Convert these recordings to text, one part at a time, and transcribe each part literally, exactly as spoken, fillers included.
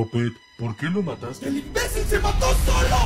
Opet, ¿por qué lo mataste? ¡El imbécil se mató solo!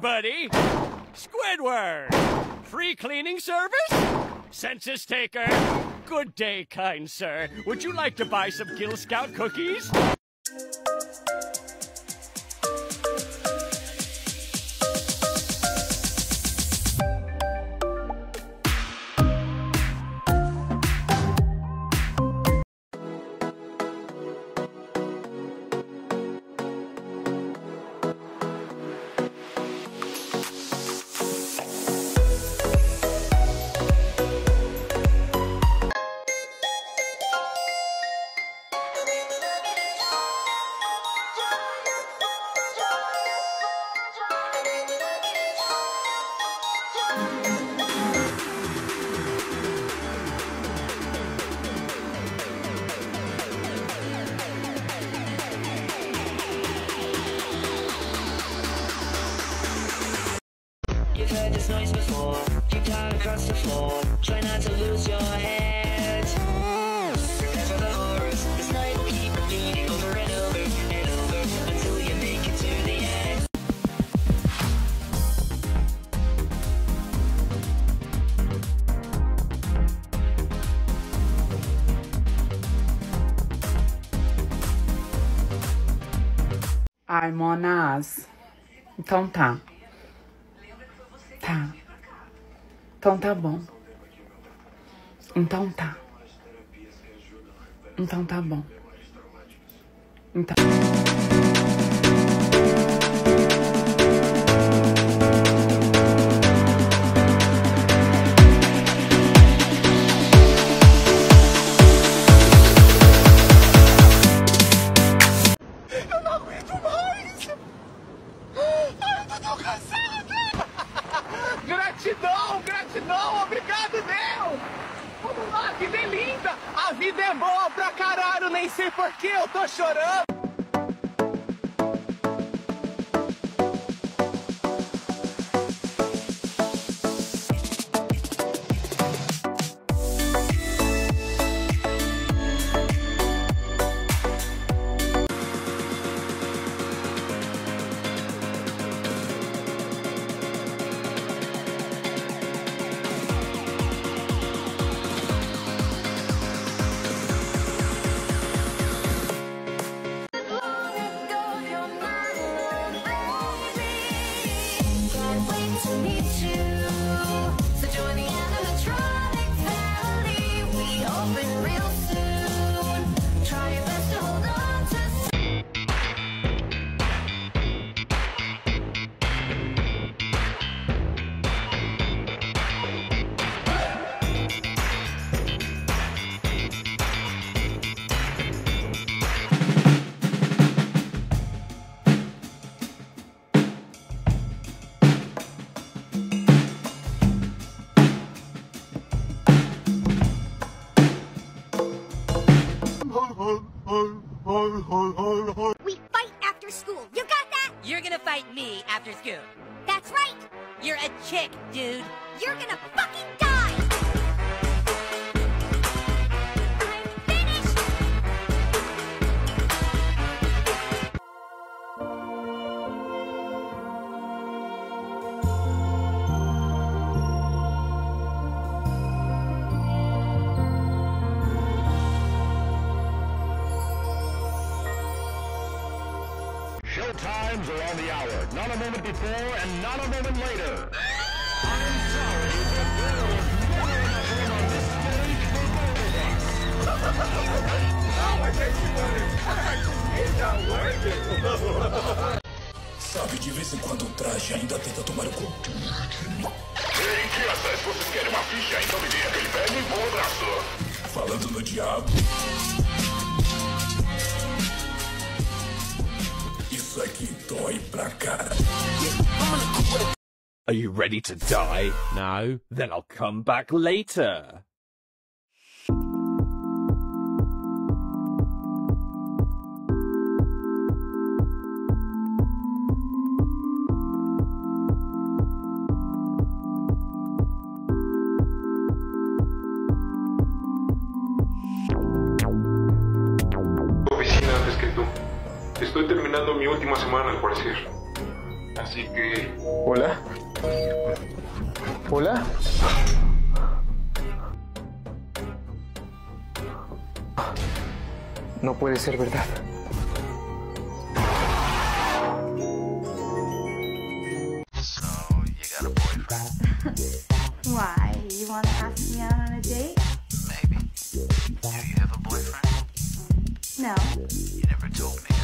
Buddy, Squidward, free cleaning service, census taker, good day, kind sir. Would you like to buy some Gil Scout cookies? You've heard this noise before, you climb across the floor, try not to lose your head. Remember the horrors, this night will keep repeating over and over and over until you make it to the end. I'm on us. Então tá. Tá. Então tá bom. Então tá. Então tá bom. Então... Eu não aguento mais! Ai, eu tô tão cansada! Gratidão, gratidão, obrigado, Deus! Vamos lá, a vida é linda! A vida é boa pra caralho, nem sei por que eu tô chorando! We fight after school. You got that? You're gonna fight me after school. That's right. You're a chick, dude. You're gonna fucking die. I'm finished. Times are on the hour, not a moment before and not a moment later. I'm sorry, but there was never enough room on this stage for both of us. Oh, I guess you want it back. It's not working. Sabe, de vez em quando um traje ainda tenta tomar o controle. as vocês querem uma ficha, então me dê aquele velho e bom abraço. Falando do diabo. Isso aqui dói pra cara. Are you ready to die? No. Then I'll come back later. Estoy terminando mi última semana, al parecer. Así que... ¿Hola? ¿Hola? No puede ser verdad. So, you got a boyfriend? Why? You want to ask me out on a date? Maybe. Do you have a boyfriend? No. You never told me.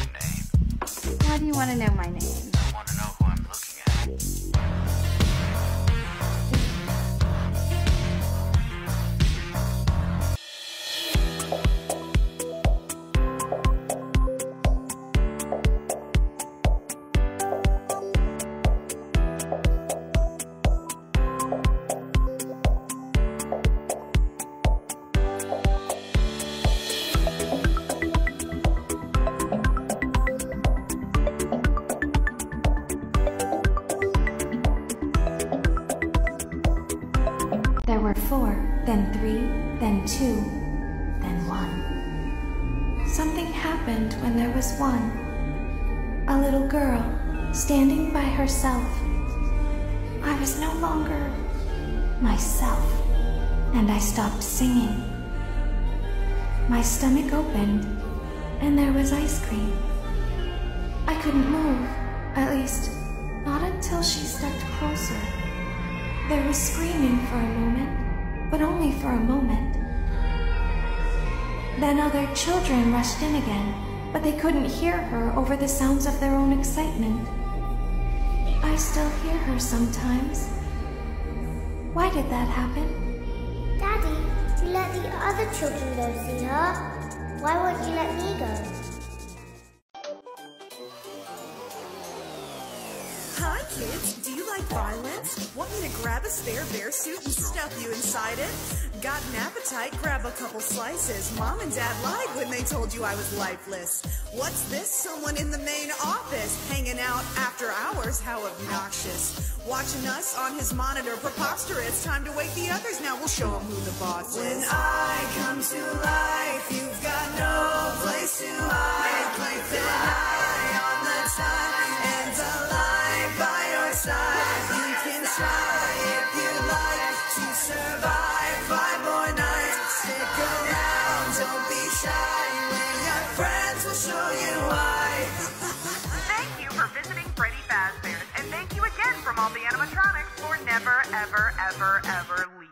Why do you want to know my name? I want to know who I'm looking at. There were four, then three, then two, then one. Something happened when there was one. A little girl, standing by herself. I was no longer myself, and I stopped singing. My stomach opened, and there was ice cream. I couldn't move, at least, not until she stepped closer. There was screaming for a moment, but only for a moment. Then other children rushed in again, but they couldn't hear her over the sounds of their own excitement. I still hear her sometimes. Why did that happen? Daddy, you let the other children go see her. Why won't you let me go? Hi, kids. Violence? Want me to grab a spare bear suit and stuff you inside it? Got an appetite? Grab a couple slices. Mom and Dad lied when they told you I was lifeless. What's this? Someone in the main office hanging out after hours? How obnoxious. Watching us on his monitor. Preposterous. Time to wake the others now. We'll show them who the boss is. When I come to life, you've got no place to hide. Play the eye on the time and alive by your side. Try if you like to survive five more nights. Stick around, don't be shy. When your friends will show you why. Thank you for visiting Freddy Fazbear's, and thank you again from all the animatronics for never, ever, ever, ever leaving.